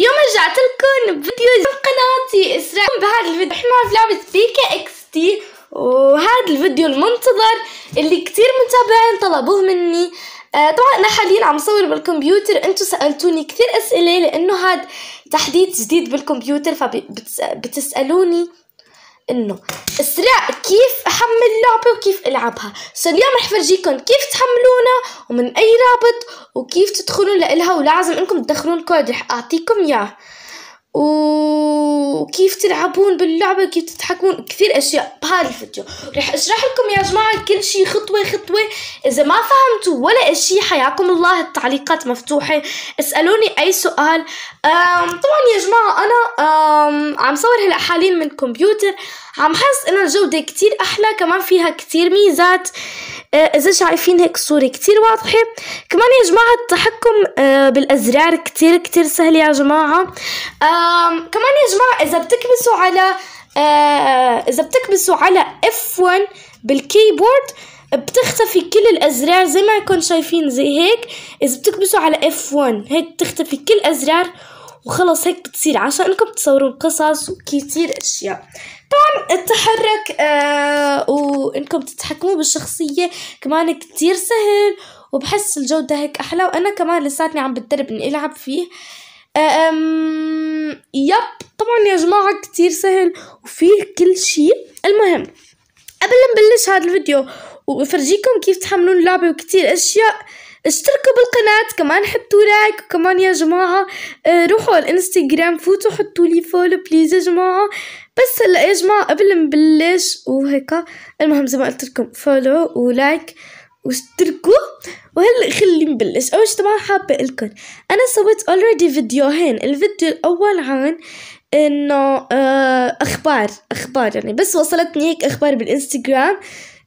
اليوم رجعت لكم بفيديو جديد بقناتي اسراء. بهذا الفيديو احنا في لعبه PKXD، وهذا الفيديو المنتظر اللي كتير متابعين طلبوه مني. طبعا انا حاليا عم صور بالكمبيوتر. انتم سالتوني كثير اسئله لانه هذا تحديث جديد بالكمبيوتر، فبتسالوني انه اسراء كيف احمل لعبه وكيف العبها. سو اليوم رح فرجيكم كيف تحملونها ومن اي رابط وكيف تدخلون لها، ولازم انكم تدخلون الكود رح اعطيكم اياه، وكيف تلعبون باللعبه وكيف تتحكمون كثير اشياء بهذا الفيديو. رح اشرح لكم يا جماعه كل شيء خطوه خطوه. اذا ما فهمتوا ولا شيء حياكم الله التعليقات مفتوحه، اسالوني اي سؤال. طبعا يا جماعه انا عم صور هلا حاليا من الكمبيوتر، عم حس انه الجوده كثير احلى، كمان فيها كثير ميزات. اذا شايفين هيك صوره كثير واضحه. كمان يا جماعه التحكم بالازرار كثير سهل يا جماعه. كمان يا جماعه اذا بتكبسوا على F1 بالكيبورد بتختفي كل الازرار زي ما كنتم شايفين، زي هيك. اذا بتكبسوا على F1 هيك بتختفي كل الازرار وخلص هيك بتصير، عشان انكم تصورون قصص وكثير اشياء. طبعا التحرك وانكم تتحكموا بالشخصيه كمان كتير سهل، وبحس الجوده هيك احلى. وانا كمان لساتني عم بتدرب اني العب فيه. يب طبعا يا جماعه كتير سهل وفيه كل شيء. المهم قبل نبلش هذا الفيديو وافرجيكم كيف تحملون اللعبه وكتير اشياء، اشتركوا بالقناة، كمان حطوا لايك، وكمان يا جماعة روحوا على الانستغرام فوتوا حطوا لي فولو بليز يا جماعة. بس هلا يا جماعة قبل ما نبلش وهيك، المهم زي ما قلت لكم فولو ولايك واشتركوا. وهلا خلينا نبلش. اول شي طبعا حابة لكم انا سويت اولريدي فيديوهين. الفيديو الاول عن انه اخبار يعني، بس وصلتني هيك اخبار بالانستغرام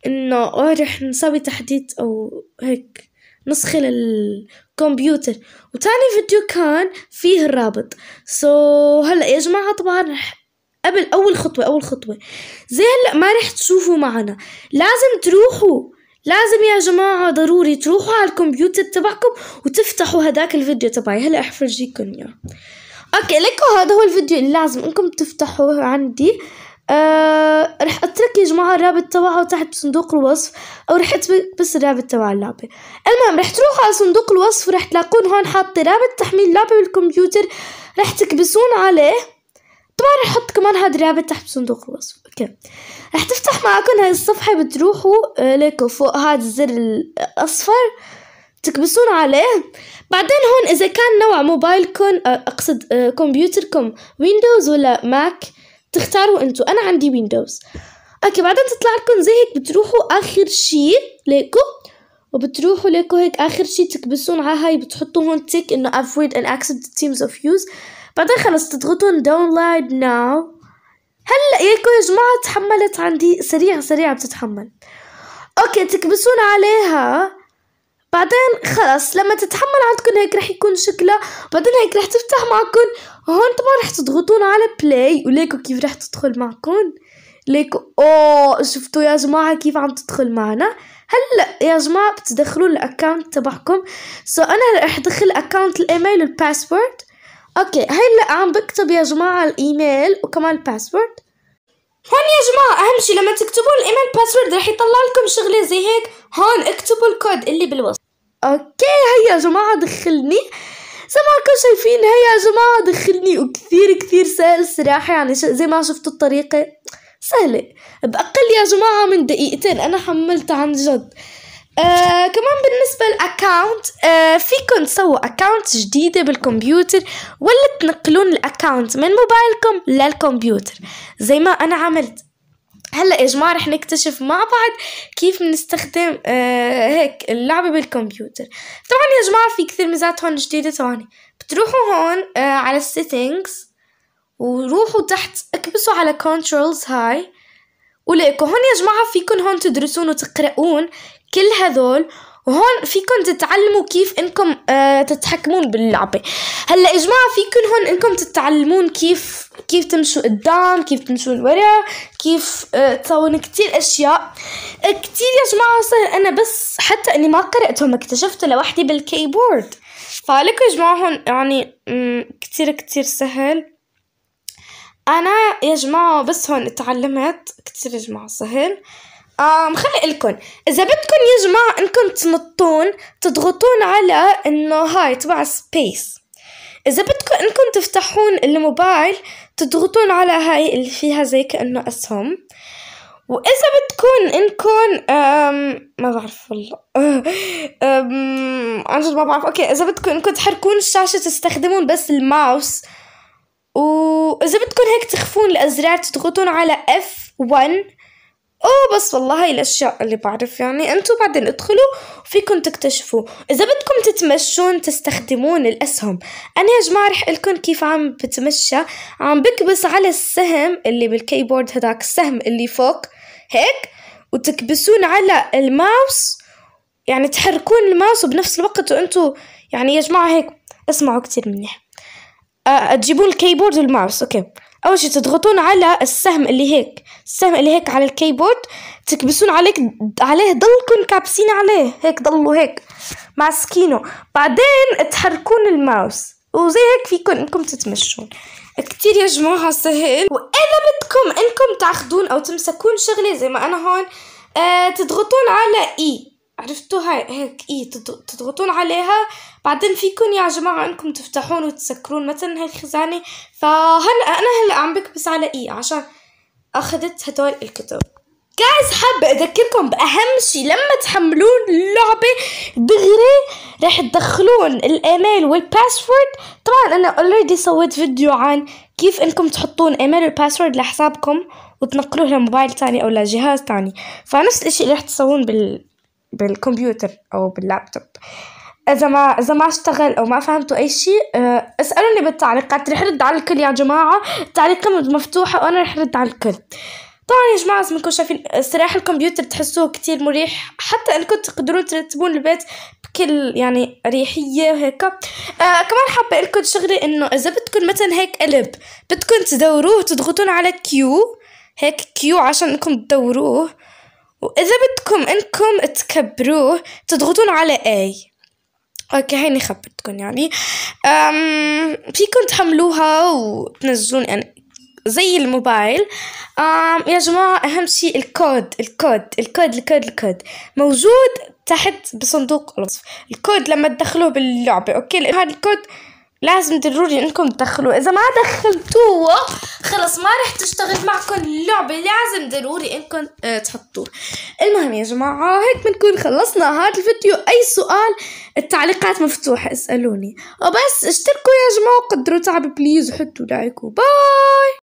انه رح نسوي تحديث او هيك نسخة للكمبيوتر، وتاني فيديو كان فيه الرابط. هلا يا جماعة طبعا رح قبل اول خطوة زي هلا ما رح تشوفوا معنا، لازم يا جماعة ضروري تروحوا على الكمبيوتر تبعكم وتفتحوا هداك الفيديو تبعي. هلا رح فرجيكم اياه. اوكي لكم هذا هو الفيديو اللي لازم انكم تفتحوه عندي. رح اترك يا جماعه الرابط تبعه تحت بصندوق الوصف، او رح اكتب بس الرابط تبع اللعبه. المهم رح تروحوا على صندوق الوصف ورح تلاقون هون حاطه رابط تحميل لعبه بالكمبيوتر، رح تكبسون عليه. طبعا رح احط كمان هذا الرابط تحت بصندوق الوصف. اوكي رح تفتح معكم هاي الصفحه، بتروحوا ليكو فوق هذا الزر الاصفر تكبسون عليه. بعدين هون اذا كان نوع موبايلكم اقصد كمبيوتركم ويندوز ولا ماك تختاروا انتو. انا عندي ويندوز. اوكي بعدين تطلع لكم زي هيك، بتروحوا اخر شي ليكو، وبتروحوا ليكو هيك اخر شي تكبسون على هاي، بتحطوا هون تيك انه افويد ان اكسبت تيمز اوف يوز. بعدين خلص تضغطون داونلود ناو. هلا ياكو يا جماعه تحملت عندي سريعه بتتحمل. اوكي تكبسون عليها، بعدين خلص لما تتحمل عندكم هيك رح يكون شكلها. بعدين هيك رح تفتح معكم هون، طبعا رح تضغطون على بلاي، وليكو كيف رح تدخل معكم. ليكو شفتوا يا جماعه كيف عم تدخل معنا. هلا يا جماعه بتدخلون الاكونت تبعكم. انا رح ادخل اكونت الايميل والباسورد. اوكي هلا عم بكتب يا جماعه الايميل وكمان الباسورد. هون يا جماعة أهم شي لما تكتبون الإيميل باسورد رح يطلع لكم شغلة زي هيك، هون اكتبوا الكود اللي بالوصف. أوكي هيا يا جماعة دخلني، زي ما كنتم شايفين هيا يا جماعة دخلني، وكثير سهل صراحة. يعني زي ما شفتوا الطريقة سهلة، بأقل يا جماعة من دقيقتين أنا حملتها عن جد. كمان بالنسبة للأكاونت، فيكن تسووا أكاونت جديدة بالكمبيوتر، ولا تنقلون الأكاونت من موبايلكم للكمبيوتر زي ما أنا عملت. هلأ يا جماعة رح نكتشف مع بعض كيف بنستخدم هيك اللعبة بالكمبيوتر. طبعا يا جماعة في كثير ميزات هون جديدة. ثواني بتروحوا هون على السيتنجز، وروحوا تحت اكبسوا على كنترولز هاي، وليكو هون يا جماعة فيكن هون تدرسون وتقرؤون كل هذول، وهون فيكن تتعلموا كيف انكم تتحكمون باللعبة. هلا يا جماعة فيكن هون انكم تتعلمون كيف تمشوا قدام، كيف تمشوا لورا، كيف تسوون كتير اشياء كتير يا جماعة. صار انا بس حتى اني ما قرأتهم اكتشفت لوحدي بالكيبورد، فلك جماعة يعني كتير كتير سهل. أنا يا جماعة بس هون تعلمت كتير جماعة سهل. خلي لكم إذا بدكم يا جماعة إنكم تنطون تضغطون على إنه هاي تبع سبيس. إذا بدكم إنكم تفتحون الموبايل تضغطون على هاي اللي فيها زي كأنه أسهم. وإذا بدكم إنكم ما بعرف والله عنجد ما بعرف. أوكي إذا بدكم إنكم تحركون الشاشة تستخدمون بس الماوس. وإذا بدكم هيك تخفون الأزرار تضغطون على F1. بس والله هاي الاشياء اللي بعرف يعني. انتو بعدين ادخلوا وفيكم تكتشفوا. اذا بدكم تتمشون تستخدمون الاسهم. انا يا جماعة رح لكم كيف عم بتمشى. عم بكبس على السهم اللي بالكيبورد هداك السهم اللي فوق هيك، وتكبسون على الماوس يعني تحركون الماوس وبنفس الوقت وانتو يعني يا جماعة هيك اسمعوا كتير منيح. تجيبون الكيبورد والماوس. اوكي اول شي تضغطون على السهم اللي هيك، السهم اللي هيك على الكيبورد تكبسون عليه ضلكن كابسين عليه هيك، ضلوا هيك ماسكينه، بعدين تحركون الماوس وزي هيك فيكم انكم تتمشون. كتير يا جماعة سهل. واذا بدكم انكم تاخذون او تمسكون شغلة زي ما انا هون تضغطون على اي، عرفتوا هاي هيك اي تضغطون عليها، بعدين فيكم يا جماعة انكم تفتحون وتسكرون مثلا هاي الخزانة. فهلا انا هلا عم بكبس على اي عشان اخذت هدول الكتب. جايز حابة اذكركم باهم شي، لما تحملون اللعبة دغري رح تدخلون الايميل والباسورد. طبعا انا اوريدي سويت فيديو عن كيف انكم تحطون ايميل والباسورد لحسابكم وتنقلوه لموبايل تاني او لجهاز تاني، فنفس الشيء اللي رح تسوون بالكمبيوتر او باللابتوب. اذا ما اشتغل او ما فهمتوا اي شيء اسالوني بالتعليقات، رح رد على الكل يا جماعه. التعليقات مفتوحه وانا رح رد على الكل. طبعا يا جماعه مثل ما انكم شايفين استراحه الكمبيوتر تحسوه كتير مريح، حتى انكم تقدرون ترتبون البيت بكل يعني ريحيه وهيك. كمان حابه لكم شغله، انه اذا بدكم مثلا هيك قلب بدكم تدوروه تضغطون على كيو هيك كيو عشان انكم تدوروه. واذا بدكم انكم تكبروه تضغطون على اي. اوكي هيني خبرتكم يعني. فيكم تحملوها وتنزلون يعني زي الموبايل. يا جماعة اهم شيء الكود. الكود الكود الكود الكود موجود تحت بصندوق الوصف. الكود لما تدخلوه باللعبة اوكي، هذا الكود لازم ضروري انكم تدخلوه. اذا ما دخلتوه خلص ما رح تشتغل معكم اللعبة، لازم ضروري انكم تحطوه. المهم يا جماعة هيك بنكون خلصنا هذا الفيديو. اي سؤال التعليقات مفتوحة اسألوني، وبس اشتركوا يا جماعة وقدروا تعب بليز وحطوا لايك وباي.